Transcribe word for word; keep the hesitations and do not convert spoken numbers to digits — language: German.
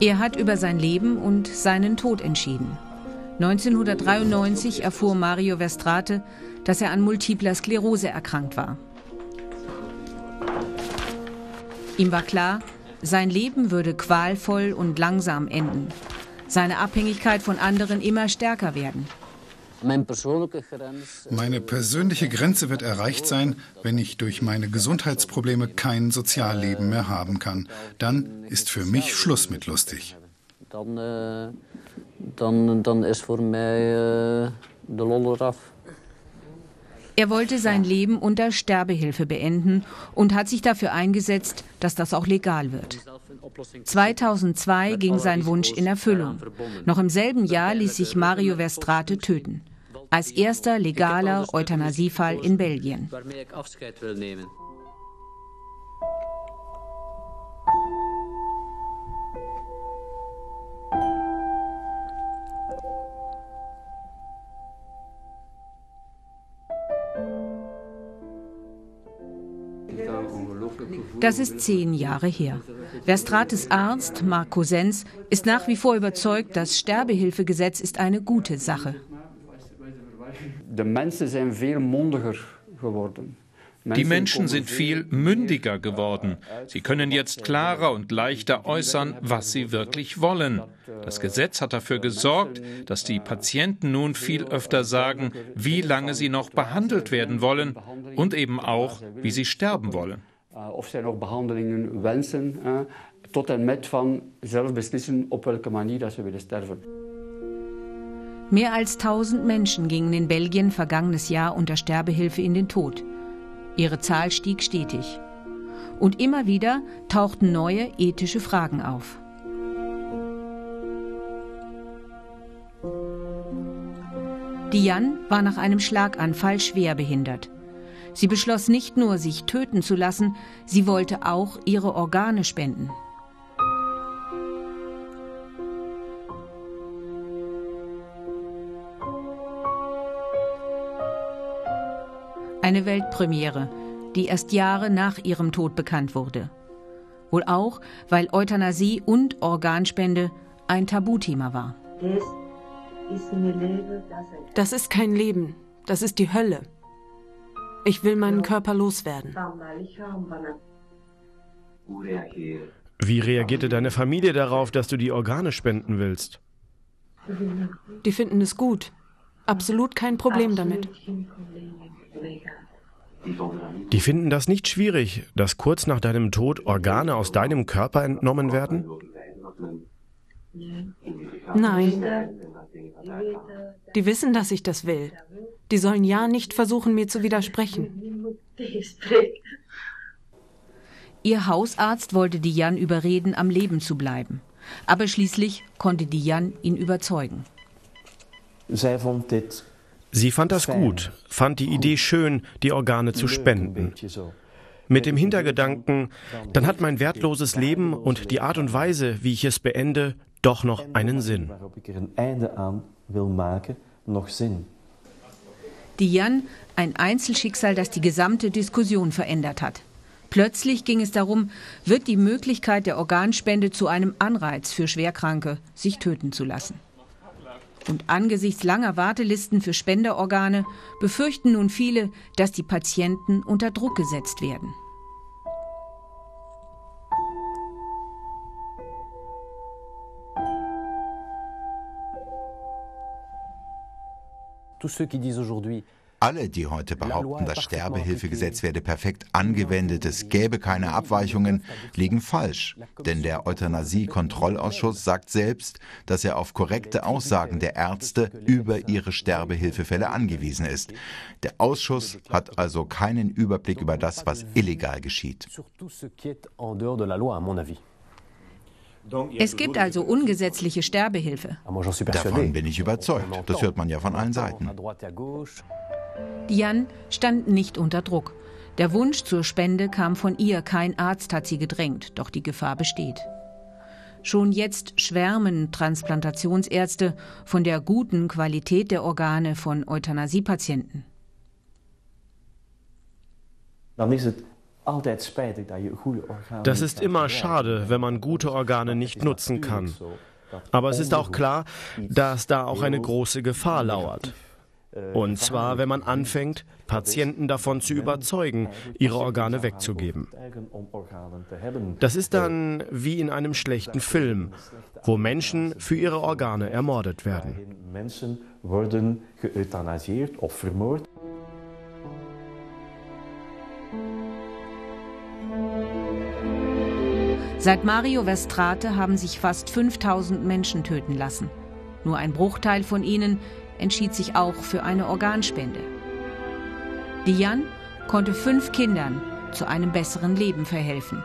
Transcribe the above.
Er hat über sein Leben und seinen Tod entschieden. neunzehnhundertdreiundneunzig erfuhr Mario Verstraete, dass er an multipler Sklerose erkrankt war. Ihm war klar, sein Leben würde qualvoll und langsam enden, seine Abhängigkeit von anderen immer stärker werden. Meine persönliche Grenze wird erreicht sein, wenn ich durch meine Gesundheitsprobleme kein Sozialleben mehr haben kann. Dann ist für mich Schluss mit lustig. Er wollte sein Leben unter Sterbehilfe beenden und hat sich dafür eingesetzt, dass das auch legal wird. zweitausendzwei ging sein Wunsch in Erfüllung. Noch im selben Jahr ließ sich Mario Verstraete töten. Als erster legaler Euthanasiefall in Belgien. Das ist zehn Jahre her. Verstraetes Arzt, Marc Cosyns, ist nach wie vor überzeugt, das Sterbehilfegesetz ist eine gute Sache. Die Menschen sind viel mundiger geworden. Die Menschen sind viel mündiger geworden. Sie können jetzt klarer und leichter äußern, was sie wirklich wollen. Das Gesetz hat dafür gesorgt, dass die Patienten nun viel öfter sagen, wie lange sie noch behandelt werden wollen und eben auch, wie sie sterben wollen. Of zij nog behandelingen wensen, tot en met van zelf beslissen op welke manier dat ze willen sterven. Mehr als tausend Menschen gingen in Belgien vergangenes Jahr unter Sterbehilfe in den Tod. Ihre Zahl stieg stetig. Und immer wieder tauchten neue ethische Fragen auf. Diane war nach einem Schlaganfall schwer behindert. Sie beschloss nicht nur, sich töten zu lassen, sie wollte auch ihre Organe spenden. Eine Weltpremiere, die erst Jahre nach ihrem Tod bekannt wurde. Wohl auch, weil Euthanasie und Organspende ein Tabuthema war. Das ist kein Leben, das ist die Hölle. Ich will meinen Körper loswerden. Wie reagierte deine Familie darauf, dass du die Organe spenden willst? Die finden es gut. Absolut kein Problem damit. Die finden das nicht schwierig, dass kurz nach deinem Tod Organe aus deinem Körper entnommen werden? Nein. Die wissen, dass ich das will. Die sollen ja nicht versuchen, mir zu widersprechen. Ihr Hausarzt wollte Diane überreden, am Leben zu bleiben. Aber schließlich konnte Diane ihn überzeugen. Sie fand das gut, fand die Idee schön, die Organe zu spenden. Mit dem Hintergedanken, dann hat mein wertloses Leben und die Art und Weise, wie ich es beende, doch noch einen Sinn. Diane, ein Einzelschicksal, das die gesamte Diskussion verändert hat. Plötzlich ging es darum, wird die Möglichkeit der Organspende zu einem Anreiz für Schwerkranke, sich töten zu lassen. Und angesichts langer Wartelisten für Spenderorgane befürchten nun viele, dass die Patienten unter Druck gesetzt werden. Alle, die heute behaupten, das Sterbehilfegesetz werde perfekt angewendet, es gäbe keine Abweichungen, liegen falsch. Denn der Euthanasie-Kontrollausschuss sagt selbst, dass er auf korrekte Aussagen der Ärzte über ihre Sterbehilfefälle angewiesen ist. Der Ausschuss hat also keinen Überblick über das, was illegal geschieht. Es gibt also ungesetzliche Sterbehilfe. Davon bin ich überzeugt. Das hört man ja von allen Seiten. Diane stand nicht unter Druck. Der Wunsch zur Spende kam von ihr. Kein Arzt hat sie gedrängt, doch die Gefahr besteht. Schon jetzt schwärmen Transplantationsärzte von der guten Qualität der Organe von Euthanasiepatienten. Dann ist es Das ist immer schade, wenn man gute Organe nicht nutzen kann. Aber es ist auch klar, dass da auch eine große Gefahr lauert. Und zwar, wenn man anfängt, Patienten davon zu überzeugen, ihre Organe wegzugeben. Das ist dann wie in einem schlechten Film, wo Menschen für ihre Organe ermordet werden. Menschen werden geöuthanasiert oder vermordet. Seit Mario Verstraete haben sich fast fünftausend Menschen töten lassen. Nur ein Bruchteil von ihnen entschied sich auch für eine Organspende. Diane konnte fünf Kindern zu einem besseren Leben verhelfen.